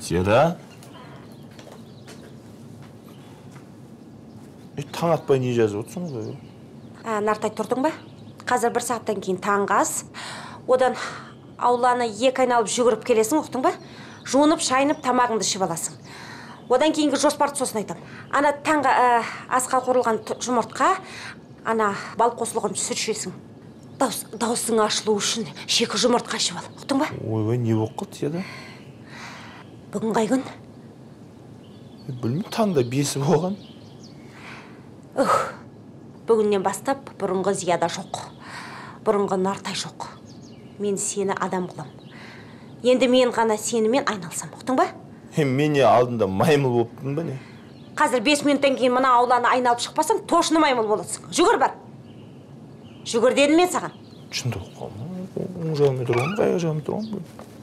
Сюда. Таң атпай не жазып отырсың ғой? Нартай тұрдың ба? Қазір бір сағаттан кейін таңғы ас. Одан ауланы екі айналып жүгіріп келесің, ұқтың ба? Жуынып, шайынып, тамағыңды ішіп аласың. Одан кейінгі жоспарды сосын айтам. Ана таңғы асқа қорылған жұмыртқа, ана бал қосылған сүт ішесің. Даусың ашылу үшін шекі жұмыртқа ішіп ал, ұқтың ба? Ойбай, не болып қалды еді? Бүгін қай күн? Білмеймін, таңда бесі болған. Бүгіннен бастап, бұрынғы Зияда жоқ, бұрынғы Нартай жоқ. Мен сені адам қылам. Енді мен ғана сенімен айналсам, ұқтың ба? Мен не алдында маймыл болыптың ба не? Қазір 5 минуттан кейін мына ауланы айналып шықпасаң, тошыны маймыл боласың. Жүгір бар. Жүгір дедім мен саған. Шындық қой. Оң жағым мен тұрғаным, қай жағым тұрғаным.